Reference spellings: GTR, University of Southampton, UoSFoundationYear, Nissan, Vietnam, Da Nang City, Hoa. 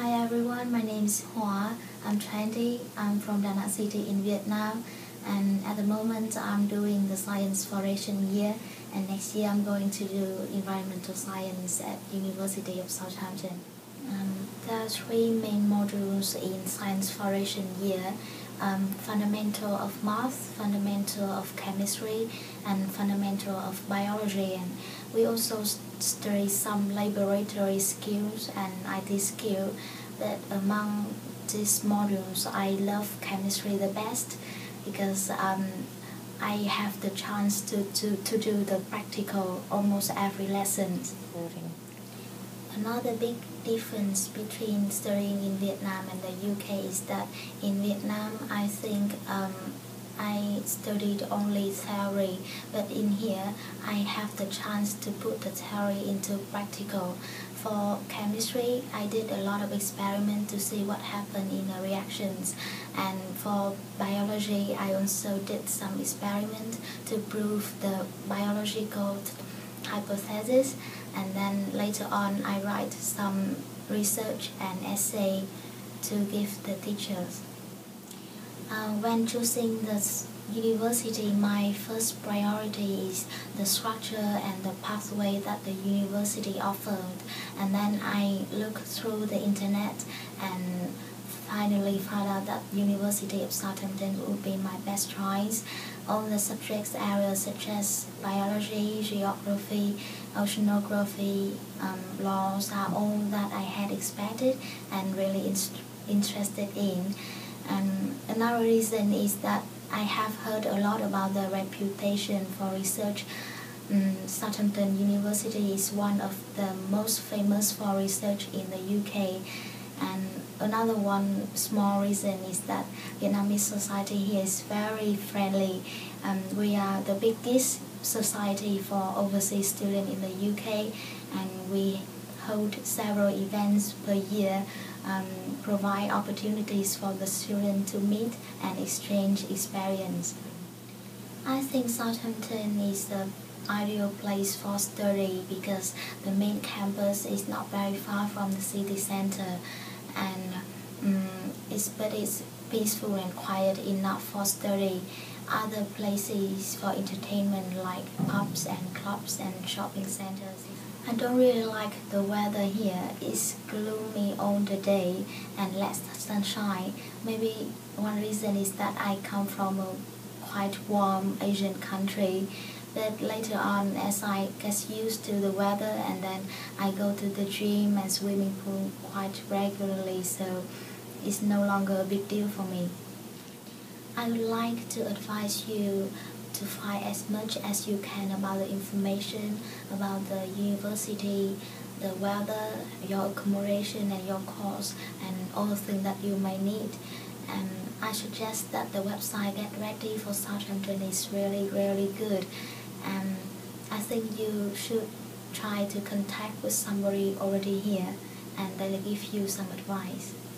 Hi everyone, my name is Hoa. I'm 20. I'm from Da Nang City in Vietnam, and at the moment I'm doing the Science Foundation year, and next year I'm going to do Environmental Science at University of Southampton. There are three main modules in Science Foundation year: fundamental of math, fundamental of chemistry, and fundamental of biology. And we also study some laboratory skills and IT skill. But among these modules, I love chemistry the best because I have the chance to do the practical almost every lesson. Another big difference between studying in Vietnam and the UK is that in Vietnam, I think I studied only theory, but in here I have the chance to put the theory into practical. For chemistry, I did a lot of experiments to see what happened in the reactions, and for biology, I also did some experiments to prove the biological hypothesis, and then later on I write some research and essay to give the teachers. When choosing the university, my first priority is the structure and the pathway that the university offered, and then I look through the internet and finally found out that University of Southampton would be my best choice. All the subjects areas such as biology, geography, oceanography, laws are all that I had expected and really interested in. And another reason is that I have heard a lot about the reputation for research. Southampton University is one of the most famous for research in the UK. And another one small reason is that Vietnamese society here is very friendly. We are the biggest society for overseas students in the UK, and we hold several events per year, provide opportunities for the students to meet and exchange experience. I think Southampton is the ideal place for study because the main campus is not very far from the city centre, and it's peaceful and quiet enough for study. Other places for entertainment like pubs and clubs and shopping centres. I don't really like the weather here. It's gloomy all the day and less sunshine. Maybe one reason is that I come from a quite warm Asian country. But later on, as I get used to the weather, and then I go to the gym and swimming pool quite regularly, so it's no longer a big deal for me. I would like to advise you to find as much as you can about the information about the university, the weather, your accommodation and your course, and all the things that you may need. And I suggest that the website Get Ready for Southampton is really, really good. I think you should try to contact with somebody already here, and they'll give you some advice.